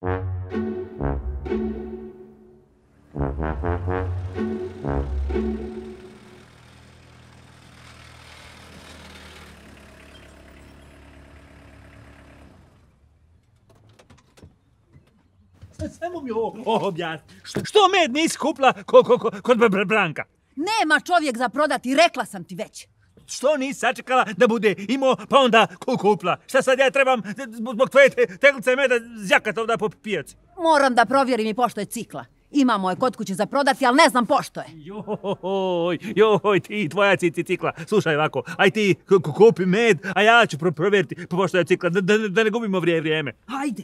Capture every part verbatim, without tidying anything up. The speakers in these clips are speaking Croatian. Samo mi ovo objasni. Što med nisi kupila kod Branka? Nema čovjek za prodati, rekla sam ti već. Što nisi sačekala da bude imao, pa onda kupla? Šta sad ja trebam zbog tvoje teglice meda zjakat ovdje po pijaci? Moram da provjerim i pošto je cikla. Imamo je kod kuće za prodati, ali ne znam pošto je. Joj, joj, ti tvoja cikla. Slušaj ovako, aj ti kupi med, a ja ću provjeriti pošto je cikla, da ne gubimo vrijeme. Hajde.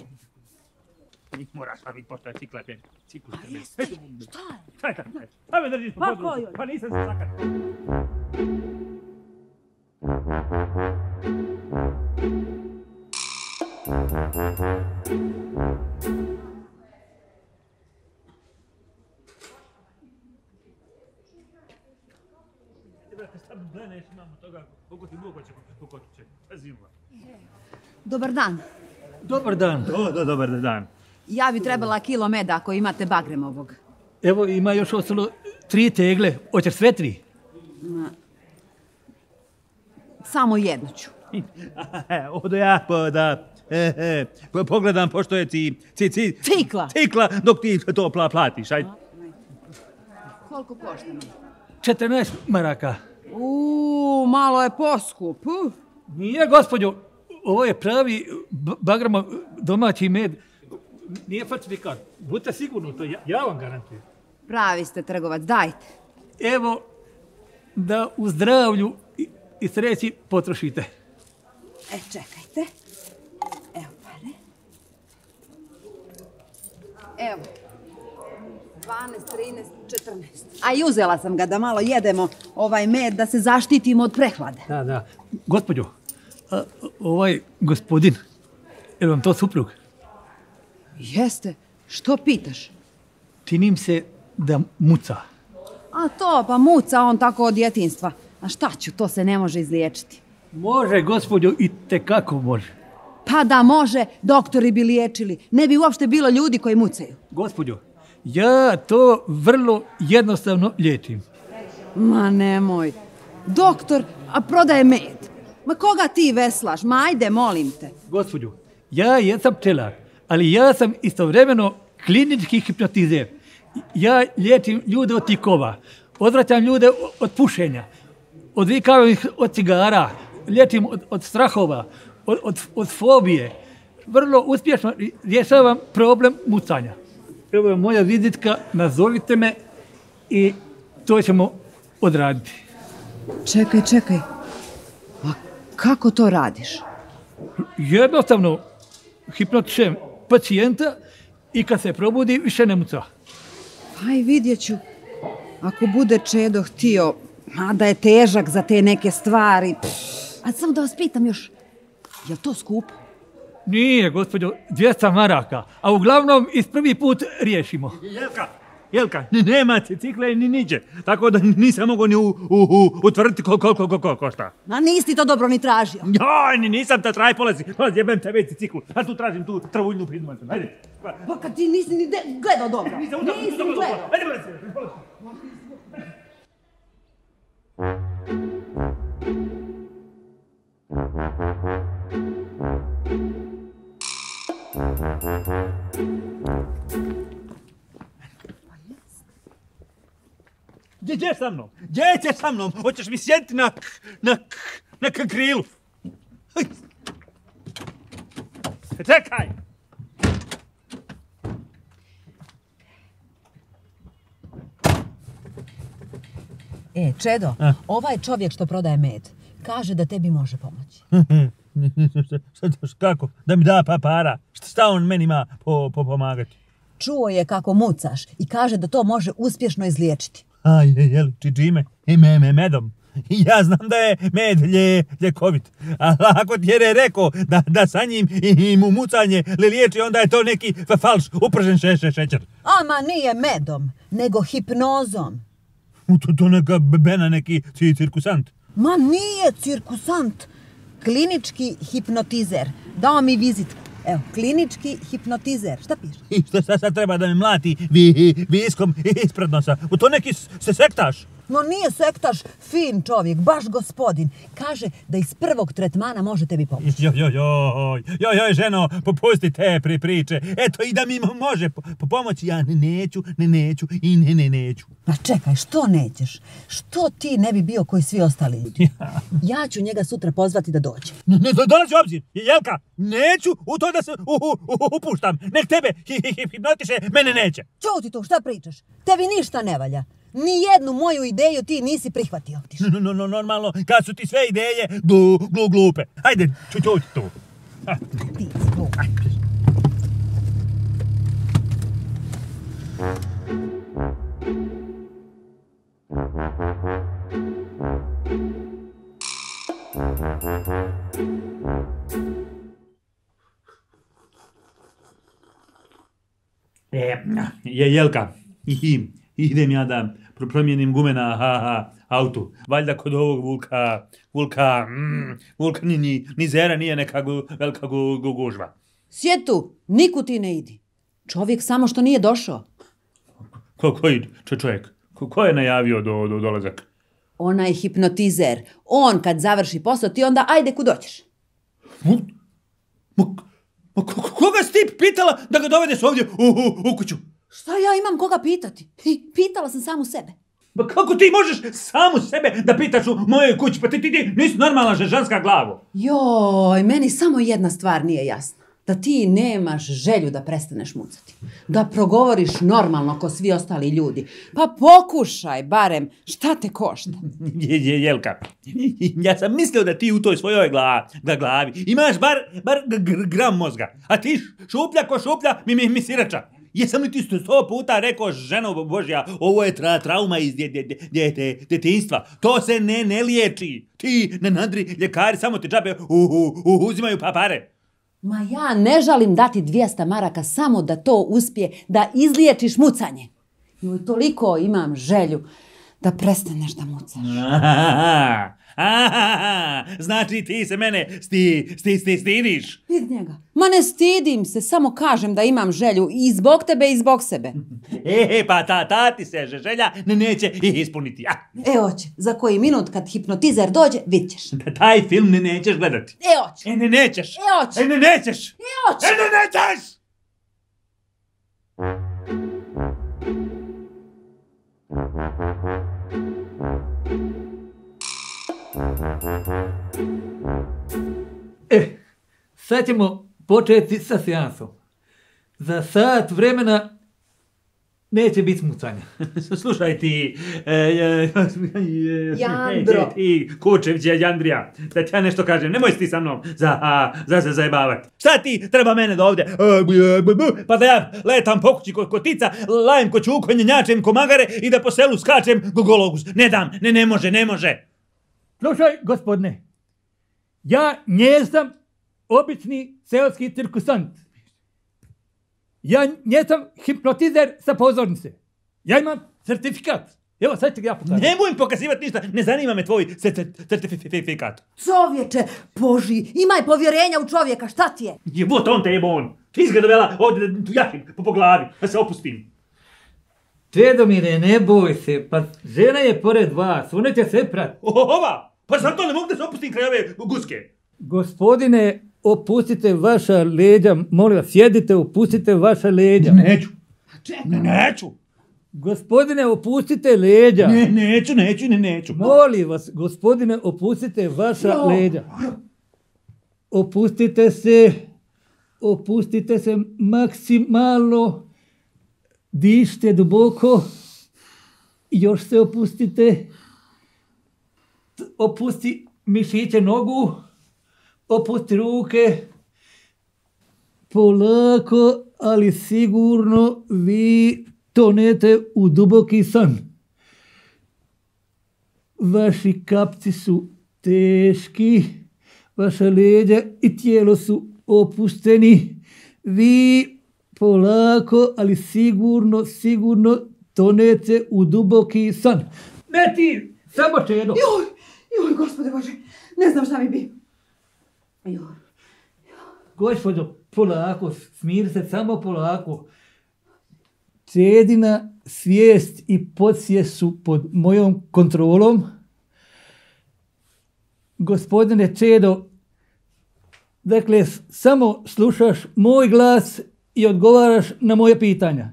Moraš staviti pošto je cikla. Cikla. A jeste, šta je? Šta je tako? Ajme drži smo podlogu, pa nisam se zakat. Dobar dan. Dobar dan. Dobar dan. Ja bi trebala kilo meda ako imate bagremovog. Evo, ima još ostalo tri tegle. Hoćeš sve tri? Samo jednu ću. Odo ja da pogledam pošto je ti cikla dok ti to platiš. Koliko košta mi? četrnaest maraka. Uuu, malo je poskup. Nije, gospodju. Ovo je pravi bagramov domaći med. Nije falsifikat. Budite sigurno to, ja vam garantujem. Pravi ste trgovac, dajte. Evo, da u zdravlju i sreći potrošite. E, čekajte. Evo pare. Evo. dvanaest, trinaest, četrnaest. A i uzela sam ga da malo jedemo ovaj med, da se zaštitimo od prehlade. Da, da. Gospodjo, ovaj gospodin, je vam to suprug? Jeste. Što pitaš? Činim se da muca. A to, pa muca on tako od djetinjstva. A šta ću, to se ne može izliječiti. Može, gospodju, i tekako može. Pa da može, doktori bi liječili. Ne bi uopšte bilo ljudi koji mucaju. Gospodju, ja to vrlo jednostavno liječim. Ma nemoj. Doktor, a prodaje med. Ma koga ti veslaš? Ma ajde, molim te. Gospodju, ja jesam pčelar. Ali ja sam istovremeno klinički hipnotizer. Ja liječim ljude od tikova, odvraćam ljude od pušenja, odvikavam ih od cigara, liječim od strahova, od fobije. Vrlo uspješno rješavam problem mucanja. Evo je moja vizitka, nazovite me i to ćemo odraditi. Čekaj, čekaj, a kako to radiš? Jednostavno, hipnotišem pacijenta i kad se probudi više ne muca. Aj, vidjet ću. Ako bude Čedo htio, mada je težak za te neke stvari. A samo da vas pitam još, je li to skupo? Nije, gospodjo, dvjesto maraka, a uglavnom iz prvi put riješimo. Jelka, Jelka, nema cikle ni niđe, tako da nisam mogo ni utvrditi koliko košta. A nisi to dobro ni tražio. Joj, nisam ta traj polazi, jebem te već ciklu, a tu tražim tu trvuljnu pridmancu, ajde. Pa kad ti nisi ni gledao dobro, nisi gledao. Ajde, brate, polazi. Gdje ćeš sa mnom? Gdje ćeš sa mnom? Hoćeš mi sjediti na... na... na krilu? Čekaj! E, Čedo, ovaj čovjek što prodaje med, kaže da tebi može pomoći. Kako? Da mi da para? Šta on meni ima pomagati? Čuo je kako mucaš i kaže da to može uspješno izliječiti. A, jel, čime? Medom. Ja znam da je med ljekovit. A ako ti je rekao da sa njim i mu mucanje liječi, onda je to neki falš, upržen šećer. Ama nije medom, nego hipnozom. To neka bena, neki cirkusant. Ma nije cirkusant. Klinički hipnotizer. Dao mi vizitku. Evo, klinički hipnotizer, šta piše? I šta sad treba da mi mlati viskom ispred nosa? U to neki se sektaš? No nije sektaš, fin čovjek, baš gospodin. Kaže da iz prvog tretmana može tebi pomoći. Joj, joj, joj, joj, joj, ženo, popusti te pripriče. Eto, i da mi može pomoći, ja neću, ne neću i ne, ne neću. Ma čekaj, što nećeš? Što ti ne bi bio koji svi ostali ljudi? Ja ću njega sutra pozvati da dođe. Ne dolazi obzir, Jelka, neću u to da se upuštam. Nek tebe hipnotiše, mene neće. Čuti to, šta pričaš? Tebi ništa ne valja. Nijednu moju ideju ti nisi prihvatio. No, no, no, normalno, kad su ti sve ideje glu, glu, glupe. Hajde, čuti tu. Ti si glup. Jelka, i idem ja da promijenim gume na autu. Valjda kod ovog vulka, vulka, vulka nizera nije neka velika gužva. Sjetu, niku ti ne idi. Čovjek samo što nije došao. Koji čovjek? Ko je najavio dolazak? Onaj hipnotizer. On kad završi posao ti onda ajde kud doćeš. Koga si ti pitala da ga dovedeš ovdje u kuću? Šta ja imam koga pitati? Pitala sam samu sebe. Ba kako ti možeš samu sebe da pitaš u mojoj kući? Pa ti ti nisi normalna ženska glavo. Joj, meni samo jedna stvar nije jasna. Da ti nemaš želju da prestaneš mucati. Da progovoriš normalno ko svi ostali ljudi. Pa pokušaj barem, šta te košta? Jelka, ja sam mislio da ti u toj svojoj glavi imaš bar gram mozga. A ti šuplja ko šuplja mi sirača. Jesam li ti sto puta rekao, ženo Božja, ovo je trauma iz djetinjstva. To se ne liječi. Ti nenadri ljekari samo ti džabe uzimaju pare. Ma ja ne želim dati dvjesto maraka samo da to uspije, da izliječiš mucanje. I toliko imam želju da prestaneš da mucaš. Aha, znači ti se mene stidiš? Iz njega. Ma ne stidim se, samo kažem da imam želju i zbog tebe i zbog sebe. E, pa ta ti se želja neće ispuniti. E, oće, za koji minut kad hipnotizer dođe, vidit ćeš. Taj film ne nećeš gledati. E, oće. E, ne nećeš. E, oće. E, ne nećeš. E, oće. E, ne nećeš. E, sad ćemo početi sa seansom. Za sat vremena neće biti mucanja. Slušaj ti, Jandro. Ti, Kučevića, Jandrija, da ti ja nešto kažem, nemoj si ti sa mnom za se zajebavati. Šta ti treba mene da ovdje, pa da ja letam po kući ko tica, lajem ko čuko, njenjačem ko magare i da po selu skačem gogologus. Ne dam, ne, ne može, ne može. Slušaj, gospodine, ja ne sam obični seoski cirkusant. Ja ne sam hipnotizer sa pozornice. Ja imam certifikat. Evo, sad ću ga ja pokazati. Nemoj im pokazivati ništa, ne zanima me tvoj certifikat. Čovječe, Boži, imaj povjerenja u čovjeka, šta ti je? Jebot on te jebon. Ti si ga dovela ovdje da jahim po glavi, da se opustim. Čedomire, ne boj se, pa žena je pored vas, ona će sve pratiti. Ova, pa sam to ne mogu da se opustim kraj ove guske. Gospodine, opustite vaša leđa, molim vas, sjedite, opustite vaša leđa. Neću. Čekaj. Neću. Gospodine, opustite leđa. Ne, neću, neću, ne, neću. Molim vas, gospodine, opustite vaša leđa. Opustite se, opustite se maksimalno. Dišite duboko, još se opustite, opusti mišiće nogu, opusti ruke, polako, ali sigurno vi tonete u duboki san. Vaši kapci su teški, vaša leđa i tijelo su opušteni, vi polako, ali sigurno, sigurno tonete u duboki san. Ne ti, samo Čedo. Joj, joj, gospode Bože, ne znam šta mi bi. Joj. Gospodo, polako, smiri se, samo polako. Čedina svijest i podsvijest su pod mojom kontrolom. Gospodine Čedo, dakle, samo slušaš moj glas i odgovaraš na moje pitanja.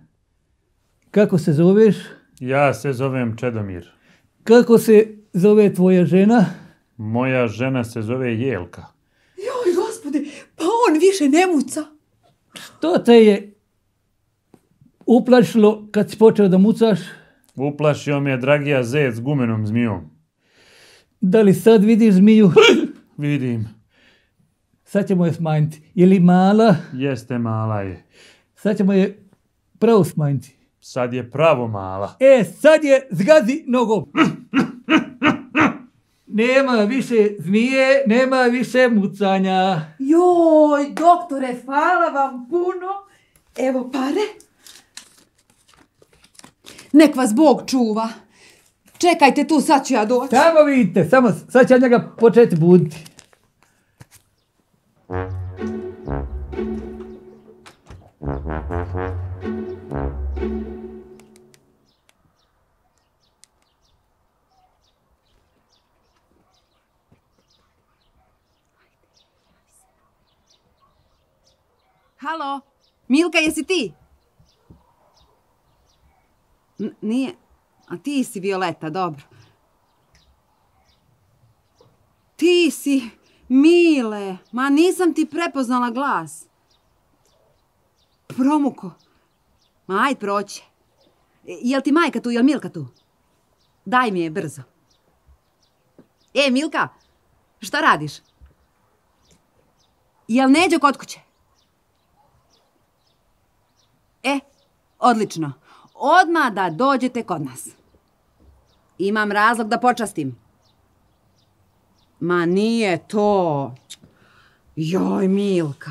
Kako se zoveš? Ja se zovem Čedomir. Kako se zove tvoja žena? Moja žena se zove Jelka. Joj, gospode, pa on više ne muca. Što te je uplašilo kad si počeo da mucaš? Uplašio me Dragija zec s gumenom zmijom. Da li sad vidiš zmiju? Vidim. Sad ćemo je smanjiti. Je li mala? Jeste, mala je. Sad ćemo je pravo smanjiti. Sad je pravo mala. E, sad je zgazi nogom. Nema više zmije, nema više mucanja. Joj, doktore, hvala vam puno. Evo pare. Nek vas Bog čuva. Čekajte tu, sad ću ja doći. Samo vidite, samo sad ću ja njega početi buditi. Halo, Milka, jesi ti? N- nije, a ti si Violeta, dobro. Ti si, Mile, ma nisam ti prepoznala glas. Promuko, ma ajde proći. Jel ti majka tu, jel Milka tu? Daj mi je brzo. E, Milka, šta radiš? Jel Nedjo kod kuće? E, odlično. Odmah da dođete kod nas. Imam razlog da počastim. Ma nije to. Joj, Milka.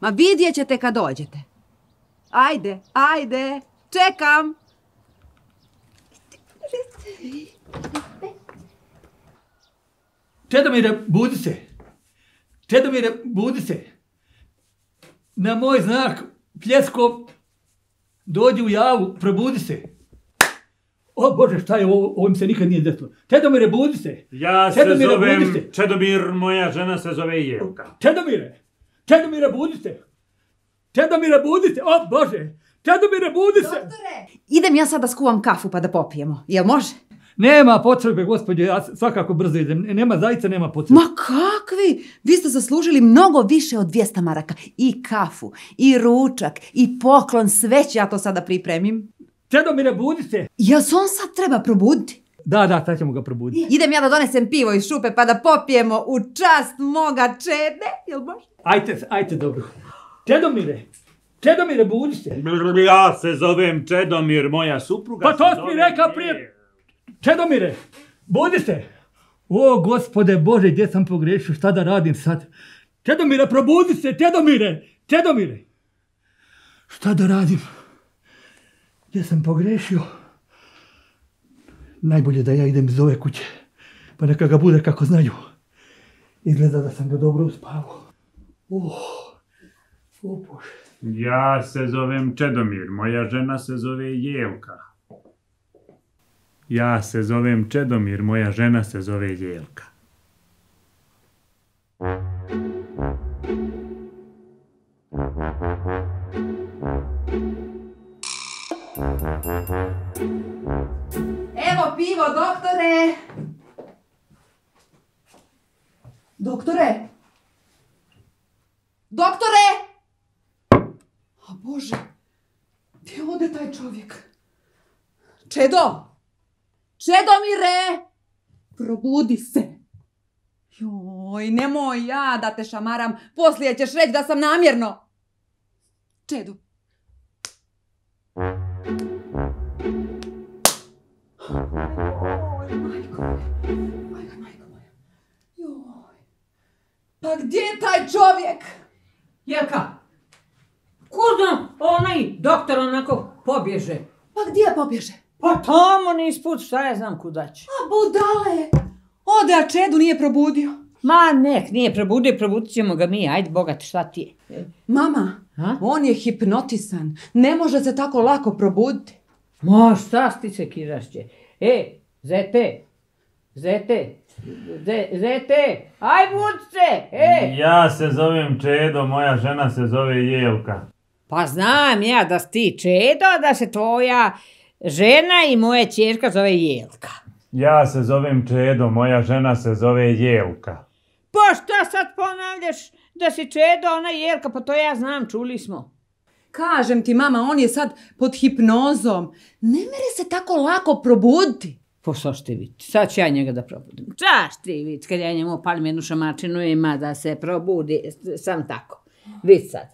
Ma vidjet ćete kad dođete. Ajde, ajde. Čekam. Čedomire, budi se. Čedomire, budi se. Na moj znak pljeskom dođi u javu, probudi se. O Bože, šta je ovo, ovim se nikad nije desilo. Čedomire, budi se. Ja se zovem Čedomir, moja žena se zove Jelka. Čedomire, Čedomire, budi se. Čedomire, budi se, o Bože. Čedomire, budi se. Doktore, idem ja sad da skuvam kafu pa da popijemo, jel može? Nema potrebe, gospođo, ja svakako brzo idem. Nema, zaista nema potrebe. Ma kakvi? Vi ste zaslužili mnogo više od dvjesto maraka. I kafu, i ručak, i poklon, sve ću ja to sada pripremim. Čedomire, budi se! Jel se on sad treba probuditi? Da, da, sad ćemo ga probuditi. Idem ja da donesem pivo iz šupe pa da popijemo u čast moga Čede, jel može? Ajte, ajte, dobro. Čedomire! Čedomire, budi se! Ja se zovem Čedomir, moja supruga se zove... Pa to si mi rekao prije... Čedomire, budi se! O, gospode Bože, gdje sam pogrešio, šta da radim sad? Čedomire, probudi se! Čedomire! Čedomire! Šta da radim? Gdje sam pogrešio? Najbolje da ja idem iz ove kuće, pa neka ga bude kako znaju. Izgleda da sam ga dobro uspavao. O, o Bože. Ja se zovem Čedomir, moja žena se zove Jelka. Ja se zovem Čedomir, moja žena se zove Jelka. Evo pivo, doktore! Doktore! Doktore! A Bože, gdje je ovdje taj čovjek? Čedo! Čedomire, probudi se. Joj, nemoj ja da te šamaram, poslije ćeš reći da sam namjerno. Čedu. Joj, majko moja, majko, majko moja. Joj, pa gdje je taj čovjek? Jelka, kuzno, onaj doktor onako pobježe. Pa gdje pobježe? Pa tamo nisput, šta ja znam kuda će. A budale! Ode, a Čedu nije probudio. Ma nek, nije probudio, probudit ćemo ga mi, ajde bogat, šta ti je? Mama, on je hipnotisan, ne može se tako lako probuditi. Ma šta ti se kirašće? E, zete, zete, zete, aj budi se, e! Ja se zovem Čedo, moja žena se zove Jelka. Pa znam ja da si ti Čedo, da se tvoja žena i moja ćerka zove Jelka. Ja se zovem Čedo, moja žena se zove Jelka. Pa šta sad ponavljaš da si Čedo, ona Jelka, pa to ja znam, čuli smo. Kažem ti mama, on je sad pod hipnozom, ne mere se tako lako probuditi. Pa šta ćeš ti vidjeti, sad ću ja njega da probudim. Šta ćeš ti vidjeti, kad ja njemu palim jednu šamačinu ima da se probudi, sam tako, vidi sad.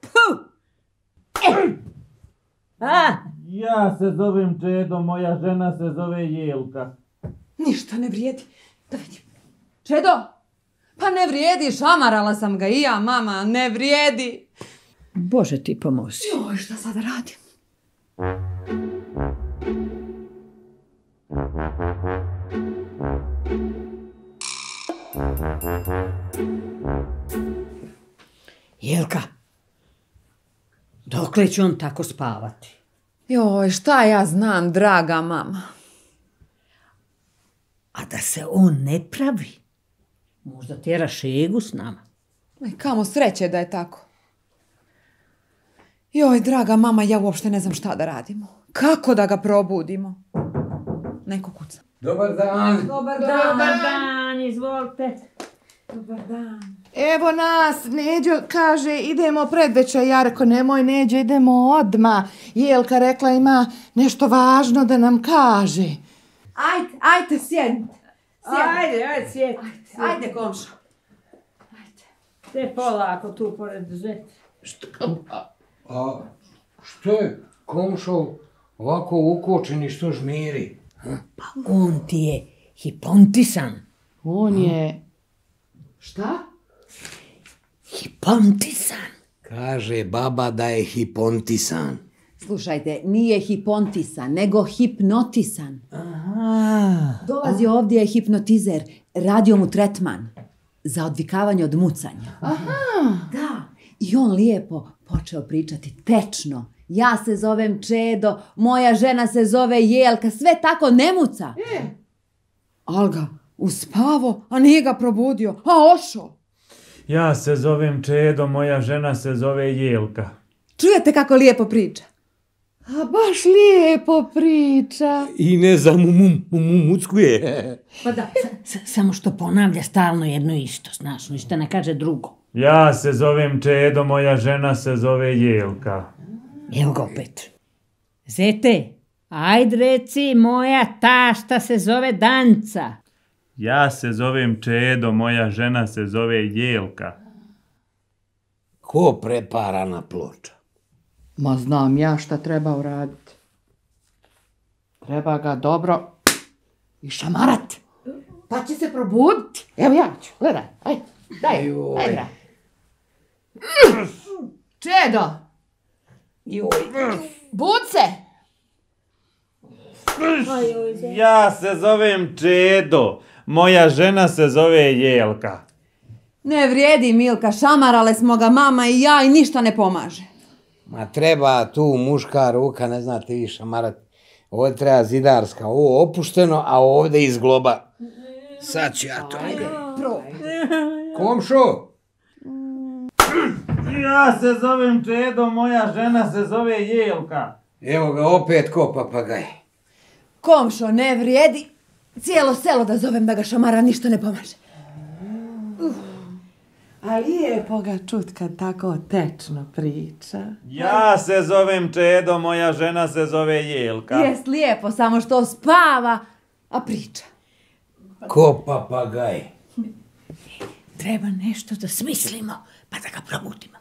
Puh! Eh! A? Ja se zovem Čedo, moja žena se zove Jelka. Ništa ne vrijedi. Da vidim. Čedo? Pa ne vrijedi, šamarala sam ga i ja, mama, ne vrijedi. Bože ti pomozi. Joj, šta sad radim? Jelka, dokle će on tako spavati? Joj, šta ja znam, draga mama. A da se on ne pravi, možda tjera šegu s nama. Kamo sreće da je tako. Joj, draga mama, ja uopšte ne znam šta da radimo. Kako da ga probudimo? Neko kuca. Dobar dan. Dobar dan. Dobar dan, izvolite. Dobar dan. Evo nas, Nedjo kaže idemo predveća, Jarko, nemoj Nedjo, idemo odmah. Jelka rekla ima nešto važno da nam kaže. Ajde, ajde, sjedite. Ajde, ajde, sjedite. Ajde, komšo. Ajde. Te polako tu pored žete. Što je komšo ovako ukočen i što žmiri? Pa on ti je hipnotisan. On je... Šta? Hipnotisan. Kaže baba da je hipnotisan. Slušajte, nije hipnotisan, nego hipnotisan. Dolazi ovdje je hipnotizer, radio mu tretman za odvikavanje od mucanja. Aha. Da, i on lijepo počeo pričati tečno. Ja se zovem Čedo, moja žena se zove Jelka, sve tako ne muca. Al ga uspavo, a nije ga probudio, a ošo. Ja se zovem Čedo, moja žena se zove Jelka. Čujete kako lijepo priča? A baš lijepo priča. I ne zamumuckuje. Pa da, samo što ponavlja stalno jedno isto, znaš, ništa ne kaže drugo. Ja se zovem Čedo, moja žena se zove Jelka. Evo ga opet. Zete, ajde reci moja tašta se zove Danca. Ja se zovem Čedo, moja žena se zove Jelka. Ko prepara na ploča? Ma znam ja šta treba uraditi. Treba ga dobro i šamarati. Pa će se probuditi. Evo ja ću, gledaj, ajde, daj, ajde. Čedo! Budi se! Ja se zovem Čedo, moja žena se zove Jelka. Ne vrijedi, Milka, šamarale smo ga mama i ja i ništa ne pomaže. Ma treba tu muška ruka, ne znate vi šamarati. Ovdje treba zidarska, ovo opušteno, a ovdje iz globa. Sad ću ja to. Komšo! Ja se zovem Čedo, moja žena se zove Jelka. Evo ga opet ko papagaj. Komšo, ne vrijedi. Cijelo selo da zovem da ga šamara, ništa ne pomaže. A lijepo ga čut kad tako tečno priča. Ja se zovem Čedo, moja žena se zove Jelka. Jest lijepo, samo što spava, a priča. Ko papagaj. Treba nešto da smislimo, pa da ga probudimo.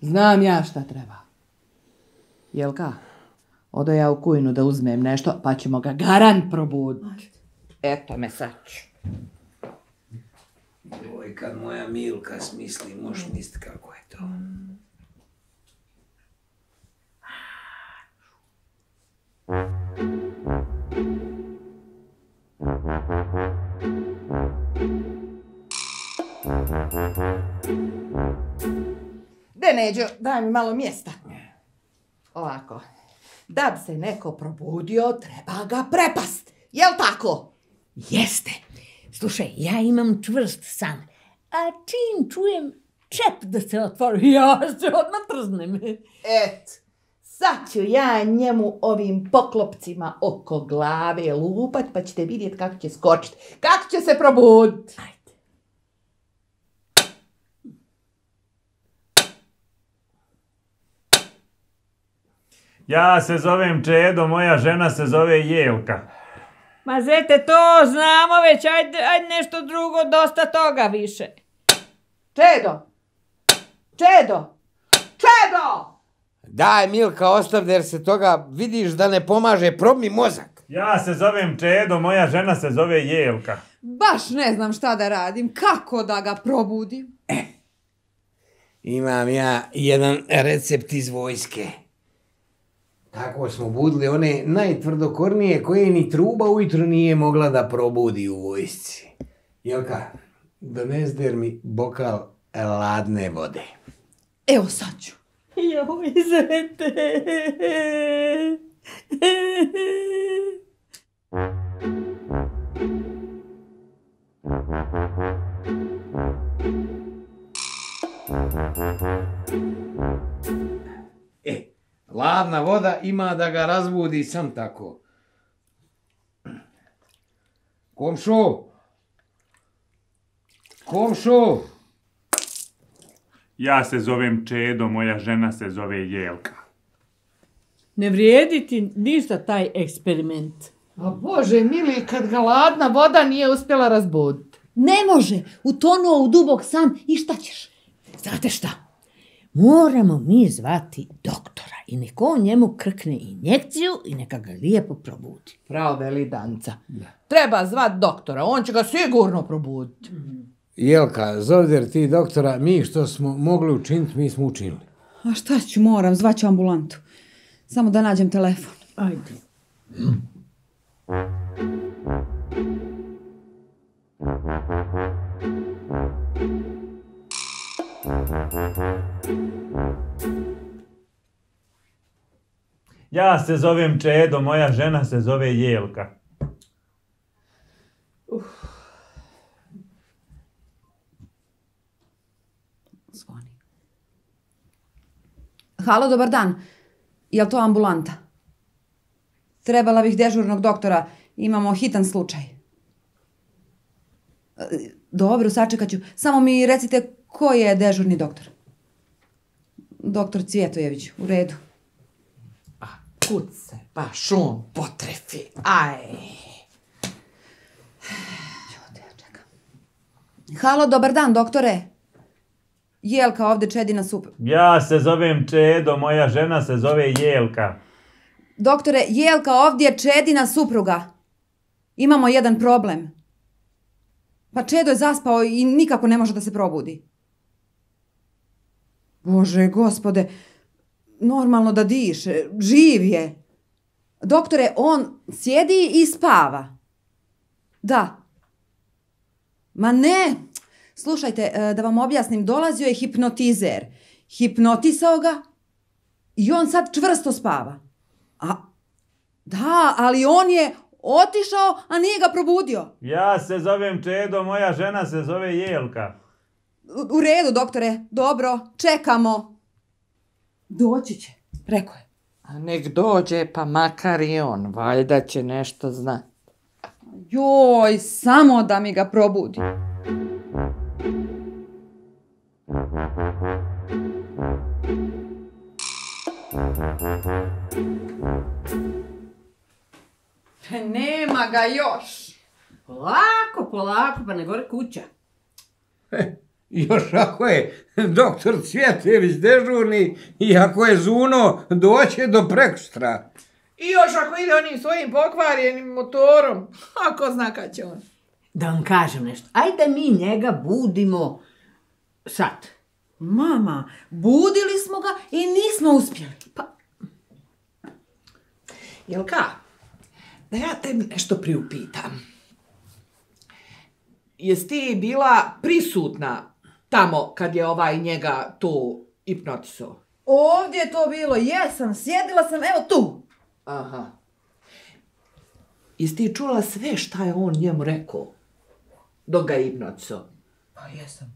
Znam ja šta treba. Jelka, odo ja u kujnu da uzmem nešto, pa ćemo ga garant probuditi. Eto me sad ću. Joj, kad moja Milka smisli, moš misli kako je to. Aaaaaa. Nedjo, daj mi malo mjesta. Ovako, da bi se neko probudio, treba ga prepast. Jel' tako? Jeste. Slušaj, ja imam čvrst san. A čim čujem čep da se otvori, ja se odmah trznem. Et, sad ću ja njemu ovim poklopcima oko glave lupat, pa ćete vidjeti kako će skočiti. Kako će se probuditi. Ajde. Ja se zovem Čedo, moja žena se zove Jelka. Ma zete, to znamo već, ajde, ajde nešto drugo, dosta toga više. Čedo! Čedo! Čedo! Daj, Milka, ostavde jer se toga vidiš da ne pomaže, probni mozak. Ja se zovem Čedo, moja žena se zove Jelka. Baš ne znam šta da radim, kako da ga probudim. Eh, imam ja jedan recept iz vojske. Tako smo budili one najtvrdokornije koje ni truba ujutro nije mogla da probudi u vojsci. Jelka, donesder mi bokal ladne vode. Evo sad ću. Joj, zete. E, ladna voda ima da ga razbudi sam tako. Komšo! Komšo! Ja se zovem Čedo, moja žena se zove Jelka. Ne vrijedi ti ništa taj eksperiment. A Bože mili, kad ga ladna voda nije uspjela razbuditi. Ne može, utonuo u dubog san i šta ćeš? Znate šta? Moramo mi zvati doktora i neko on njemu krkne injekciju i neka ga lijepo probudi. Pravo veli Danca. Treba zvati doktora, on će ga sigurno probuditi. Jelka, zovder ti doktora, mi što smo mogli učiniti, mi smo učinili. A šta ću, moram, zvaću ambulantu. Samo da nađem telefon. Ajde. Ja se zovem Čedo, moja žena se zove Jelka. Uff. Zvoni. Halo, dobar dan. Je li to ambulanta? Trebala bih dežurnog doktora. Imamo hitan slučaj. Dobro, sačekat ću. Samo mi recite ko je dežurni doktor? Doktor Cvjetojević, u redu. A kud se baš on potrefi? Aj! Čude, čekam. Halo, dobar dan, doktore. Jelka ovdje, Čedina super. Ja se zovem Čedo, moja žena se zove Jelka. Doktore, Jelka ovdje, Čedina supruga. Imamo jedan problem. Pa Čedo je zaspao i nikako ne može da se probudi. Bože, gospode, normalno da diše, živ je. Doktore, on sjedi i spava. Da. Ma ne... Slušajte, da vam objasnim, dolazio je hipnotizer. Hipnotisao ga i on sad čvrsto spava. A, da, ali on je otišao, a nije ga probudio. Ja se zovem Čedo, moja žena se zove Jelka. U, u redu, doktore, dobro, čekamo. Doći će, rekao je. A nek dođe, pa makar i on, valjda će nešto znati. Joj, samo da mi ga probudi. Nema ga još. Polako, polako, pa ne gore kuća. Još ako je doktor Cvjetojević dežurni i ako je zuno, doće do prekosutra. I još ako ide onim svojim pokvarjenim motorom, ako zna kad će on. Da vam kažem nešto, ajde mi njega budimo sad. Mama, budili smo ga i nismo uspjeli. Pa... Jelka, da ja te nešto priupitam. Jesi ti bila prisutna tamo kad je ovaj njega to I protisao. Ovdje je to bilo, jesam, sjedila sam, evo tu. Aha. Jesi ti čula sve šta je on njemu rekao? Dok ga je hipnotisao. Pa jesam.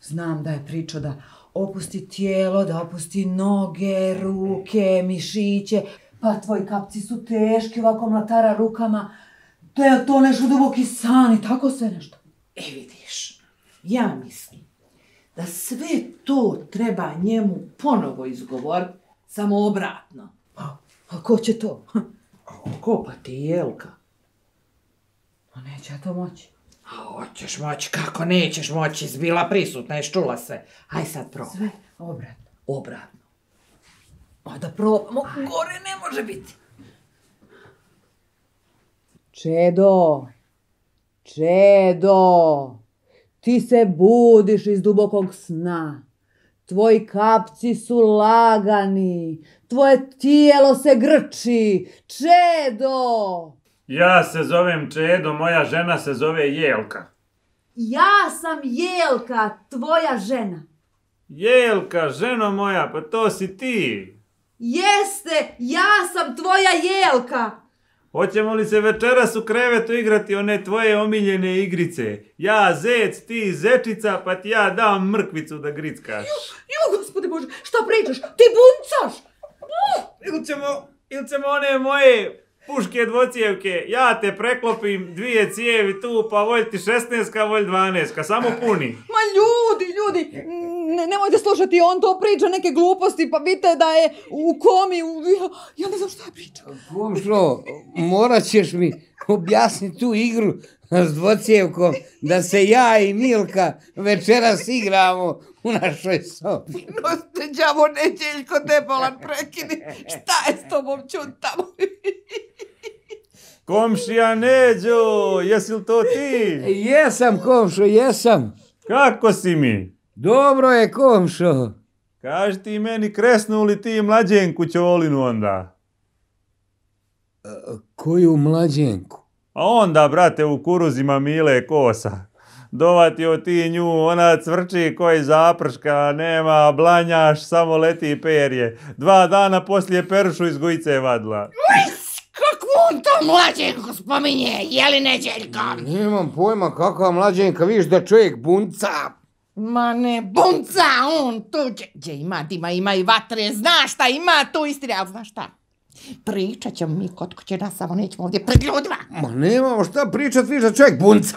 Znam da je pričao da opusti tijelo, da opusti noge, ruke, mišiće. Pa tvoji kapci su teški, ovako mlatara rukama. Da je to nešto duboki san I tako sve nešto. E vidiš, ja mislim da sve to treba njemu ponovo izgovoriti, samo obratno. Pa, a ko će to? Ko pa ti, Jelka? Pa neće ja to moći. A hoćeš moći, kako nećeš moći, izbila prisutna, ješ čula sve. Aj sad probaj. Sve obratno. Obratno. Pa da probamo, gore ne može biti. Čedo, Čedo, ti se budiš iz dubokog sna. Tvoji kapci su lagani, tvoje tijelo se grči. Čedo! Ja se zovem Čedo, moja žena se zove Jelka. Ja sam Jelka, tvoja žena. Jelka, ženo moja, pa to si ti. Jeste, ja sam tvoja Jelka. Hoćemo li se večeras u krevetu igrati one tvoje omiljene igrice? Ja zec, ti zečica, pa ti ja dam mrkvicu da grickaš. Jo, jo, gospode Bože, šta pričaš? Ti buncaš! Ili ćemo, ili ćemo one moje... Puške dvocijevke, ja te preklopim dvije cijevi tu, pa volj ti šesnaestka, volj dvanaestka, samo puni. Ma ljudi, ljudi, nemojte slušati, on to priča neke gluposti, pa vidite da je u komi, ja ne znam šta je pričao. Komšo, morat ćeš mi objasniti tu igru s dvocijevkom, da se ja I Milka večeras igramo u našoj sobi. No ste, đavo, Neđeljko, Debalan, prekini, šta je s tobom čuntamo? Komšija Nedjo, jesi li to ti? Jesam, komšo, jesam. Kako si mi? Dobro je, komšo. Kaži ti meni, kresnu li ti mlađenku Ćolinu onda? Koju mlađenku? A onda, brate, u kuruzima Mile kosa. Dovatio ti nju, ona cvrči koji zaprška, nema, blanjaš, samo leti perje. Dva dana poslije perušu iz gujice vadla. On to mlađenko spominje, je li Neđeljka? Nemam pojma kakva mlađenka, viš da čovjek bunca. Ma ne, bunca, on tu gdje ima dima, ima I vatre, znaš šta ima tu istine, ali znaš šta? Pričat ćemo mi kod kuće nas, samo nećemo ovdje pred ljudima. Ma nemamo šta pričat, viš da čovjek bunca.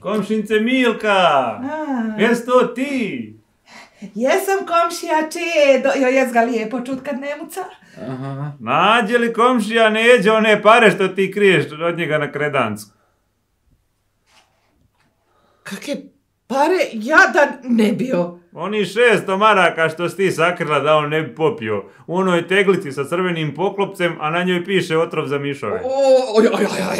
Komšince Milka, jes to ti? Jesam komšija Čedo, joj jes ga lijepo čut kad ne muca. Nađe li komšija Neđe one pare što ti kriješ od njega na kredancu? Kakve pare jadan ne bio? Oni šesto maraka što si ti sakrila da on ne bi popio. U onoj teglici sa crvenim poklopcem, a na njoj piše otrov za mišove. Oj, oj, oj,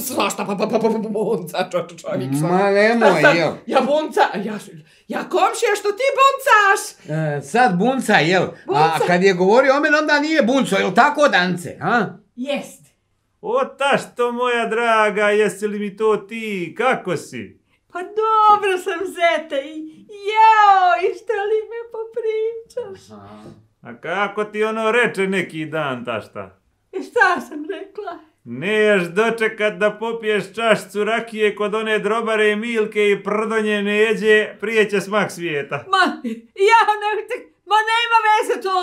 svašta, pa, pa, pa, pa, bunca, čovjek. Ma nemoj, jel? Ja bunca, ja komšija što ti buncaš? Sad bunca, jel? A kad je govorio o meni, onda nije bunco, jel tako, Dance? Jeste. O tašto, moja draga, jesi li mi to ti? Kako si? Pa dobro sam, zete, I jao, I što li me popričaš? A kako ti ono reče neki dan, tašta? I šta sam rekla? Neješ dočekat da popiješ čašcu rakije kod one drobare Milke I prdonje Neđe, prije će smak svijeta. Ma, ja ne htjek. Ma nema veze to,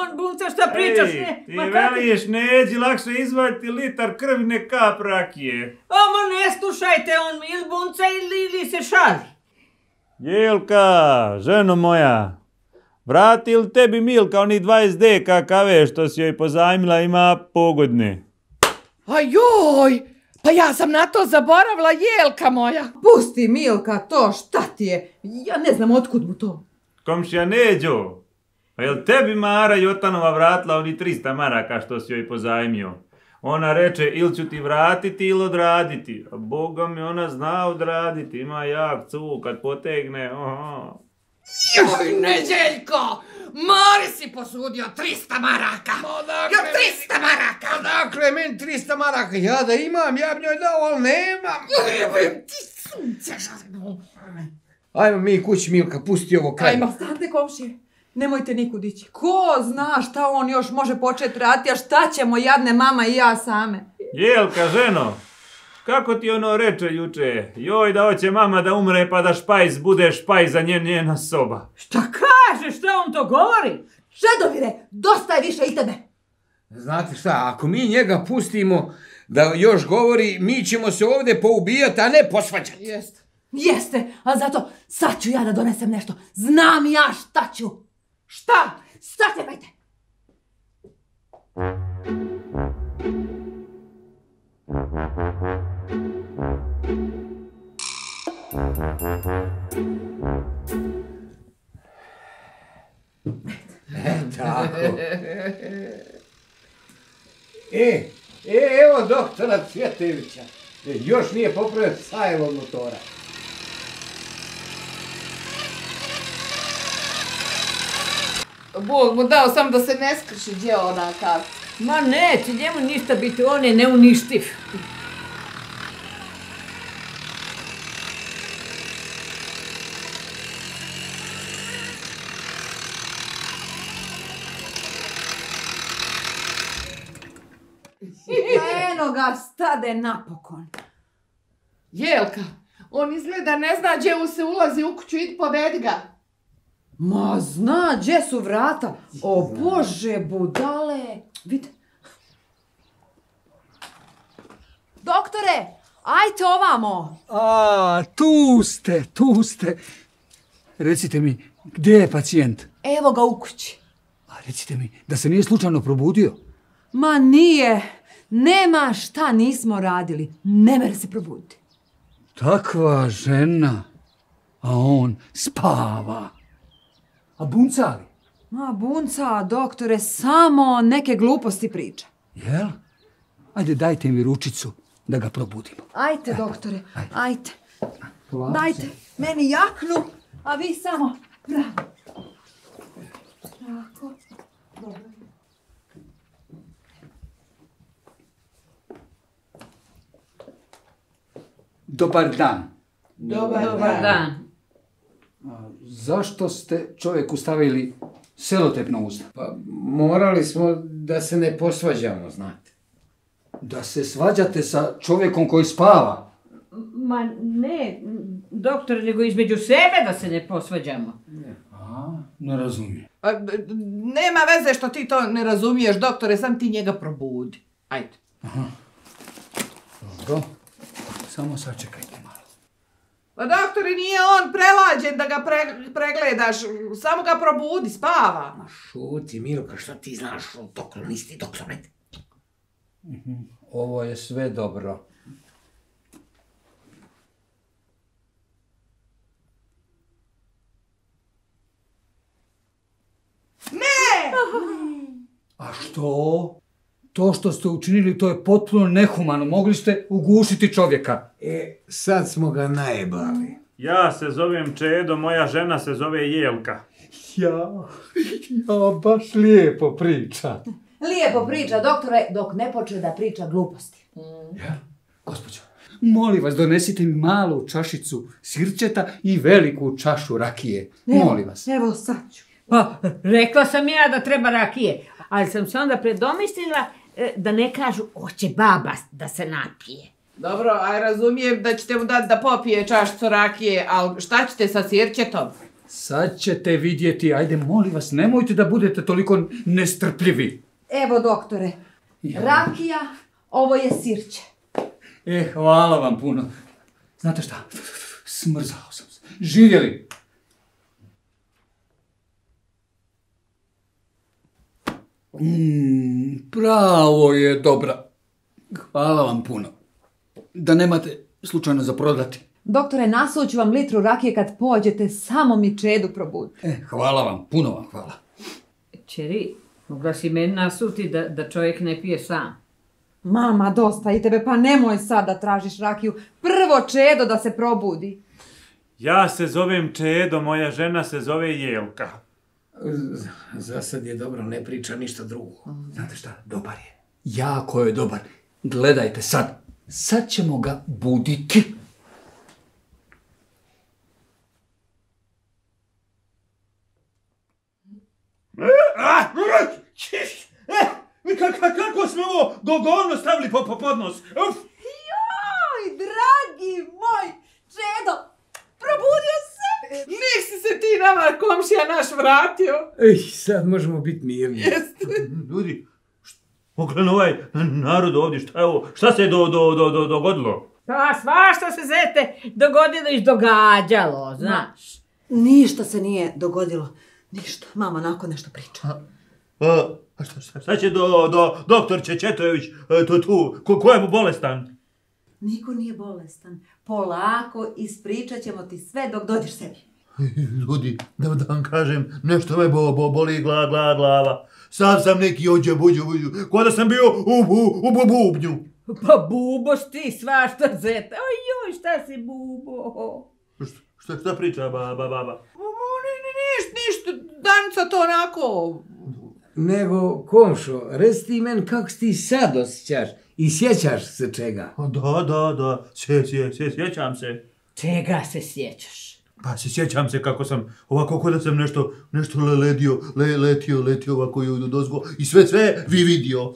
on bunca šta pričaš, ne? Ti veliš Neđi lakše izvaditi litar krvne kap rakije. Omo ne slušajte, on ili bunca ili se šali. Jelka, ženo moja, vrati li tebi Milka onih dvadeset deka kave što si joj pozajmila ima pogodne? Ajoj, pa ja sam na to zaboravila, Jelka moja. Pusti Milka to, šta ti je? Ja ne znam otkud mu to. Komšija Neđo, a jel tebi Mara Jotanova vratila oni trista maraka što si joj pozajmio? Ona reče ili ću ti vratiti ili odraditi. A Boga mi ona zna odraditi, ima jak cuk kad potegne. Joj Neđeljko, Mari si posudio trista maraka. Ja trista maraka. Odakle meni trista maraka? Ja da imam, ja bi njoj dao, ali nemam. Joj, joj, ti sunce žalimo. Ajmo mi kući, Milka, pusti ovo kraj. Ajmo, stante komšije. Nemojte nikud ići. Ko zna šta on još može početi raditi, a šta ćemo jadne mama i ja same. Jelka, ženo, kako ti ono reče juče? Joj, da hoće mama da umre pa da špajz bude špajz za njen njena soba. Šta kaže, šta on to govori? Čedomire, dosta je više i tebe. Znate šta, ako mi njega pustimo da još govori, mi ćemo se ovdje poubijati, a ne posvađati. Jeste. Jeste, ali zato sad ću ja da donesem nešto. Znam ja šta ću. Šta? Sačekajte! Tako. E, evo doktora Cvjetojevića. Još nije popravio sajlo od motora. Bog mu dao sam da se ne skrši gdje ona kasa. Ma neće njemu ništa biti, on je neuništiv. Eno ga, stade napokon. Jelka, on izgleda ne zna gdje mu se ulazi u kuću, idi povedi ga. Ma zna, gdje su vrata? O Bože, budale. Vidi. Doktore, ajte ovamo. A, tu ste, tu ste. Recite mi, gdje je pacijent? Evo ga u kući. A recite mi, da se nije slučajno probudio? Ma nije. Nema šta nismo radili. Ne mere se probuditi. Takva žena. A on spava. A bunca li? Ma bunca, doktore, samo neke gluposti priča. Jel? Ajde, dajte mi ručicu da ga probudimo. Ajde, doktore, ajde. Dajte meni jaknu, a vi samo pravo. Tako, dobro. Dobar dan. Dobar dan. Zašto ste čovjeku stavili selotepno usta? Pa morali smo da se ne posvađamo, znate. Da se svađate sa čovjekom koji spava? Ma ne, doktor, nego između sebe da se ne posvađamo. A, ne razumijem. Nema veze što ti to ne razumiješ, doktore, sam ti njega probudi. Ajde. Aha. Dobro, samo sačekajte. Pa doktore, nije on prelađen da ga pregledaš, samo ga probudi, spava. Ma šuti, Milka, što ti znaš dok listi, dok sam ne... Ovo je sve dobro. Ne! A što? To što ste učinili, to je potpuno nehumano. Mogli ste ugušiti čovjeka. E, sad smo ga najebali. Ja se zovem Čedo, moja žena se zove Jelka. Ja, ja baš lijepo priča. Lijepo priča, doktore, dok ne počne da priča gluposti. Ja, gospođo, molim vas, donesite mi malu čašicu sirćeta i veliku čašu rakije. Molim vas. Evo, sad ću. Pa, rekla sam ja da treba rakije, ali sam se onda predomislila da ne kažu, oće baba da se napije. Dobro, aj razumijem da ćete mu dati da popije čašcu rakije, ali šta ćete sa sirćetom? Sad ćete vidjeti, ajde molim vas, nemojte da budete toliko nestrpljivi. Evo doktore, rakija, ovo je sirće. E, hvala vam puno. Znate šta, smrzao sam se. Živjeli! Mmm, pravo je dobra. Hvala vam puno. Da nemate slučajno za prodati. Doktore, nasuću vam litru rakije kad pođete, samo mi Čedu probudite. E, hvala vam, puno vam hvala. Čeri, mogla si meni nasuti da čovjek ne pije sam. Mama, dosta i tebe, pa nemoj sad da tražiš rakiju. Prvo Čedo da se probudi. Ja se zovem Čedo, moja žena se zove Jelka. Za sad je dobro, ne priča ništa drugo. Znate šta, dobar je. Jako je dobar. Gledajte sad. Sad ćemo ga buditi. govno stavili po podnos. Joj, dragi moj, Čedo, probudio se. Nisi se ti nama komšija naš vratio. Ej, sad možemo biti mirni. Ljudi, pogledaj ovaj narod ovdje, šta se je dogodilo? A svašta se, zete, dogodilo i događalo, znaš. Ništa se nije dogodilo. Ništa. Mama onako nešto priča. A šta će doktor Čedomir tu? Ko je mu bolestan? Niko nije bolestan. Polako ispričat ćemo ti sve dok dođeš sebi. Ljudi, da vam kažem, nešto me boli glava. Sad sam neki ođe buđu buđu. Ko da sam bio u bubnju. Pa buboš ti svašta, zeta. Ojoj, šta si bubo? Šta priča baba, baba? Ništa, Danica to onako... Nego, komšo, reci ti men kako ti sad osjećaš i sjećaš se čega? Da, da, da, sjećam se. Čega se sjećaš? Pa se sjećam se kako sam, ovako kako da sam nešto, nešto ledio, letio, letio ovako i dozgo i sve, sve vi vidio.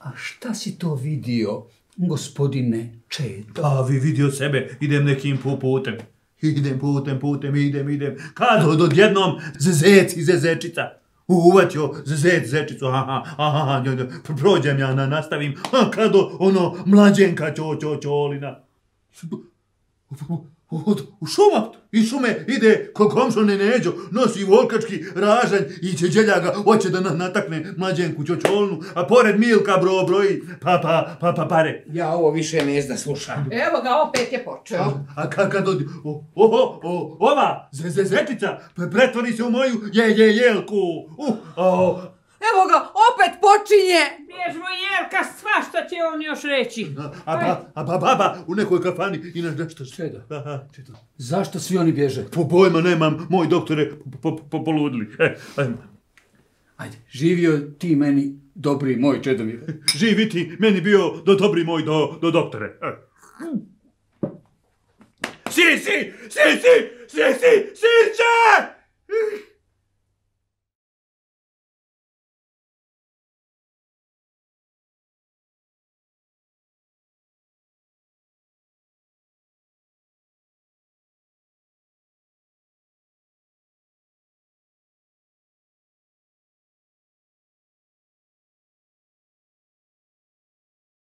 A šta si to vidio, gospodine Čedo? Pa vi vidio sebe, idem nekim putem. Idem putem, putem, idem, idem. Kad odjednom zec i zečica. Uvaćio zec, zečicu. Aha, aha, prođem ja, nastavim. Kad ono mlađenka čolina. U šuma, iz šume ide komšo Nedjo, nosi volkački ražanj i čeđelja ga, hoće da natakne mlađenku čočolnu, a pored Milka bro broji pa pa pa pa pare. Ja ovo više ne znam da slušam. Evo ga, opet je počeo. A kad odi, ova zezetica pretvori se u moju Jelku. Evo ga, opet počinje! Bježmo, Jelka, svašta će on još reći. A baba u nekoj kafani i nešto... Čedo, zašto svi oni bježe? Po pojma nemam, moj doktore, popoludili. Ajde, živio ti meni dobri moj, Čedomir. Živi ti meni bio dobri moj do doktore. Si, si, si, si, si, si, sirće!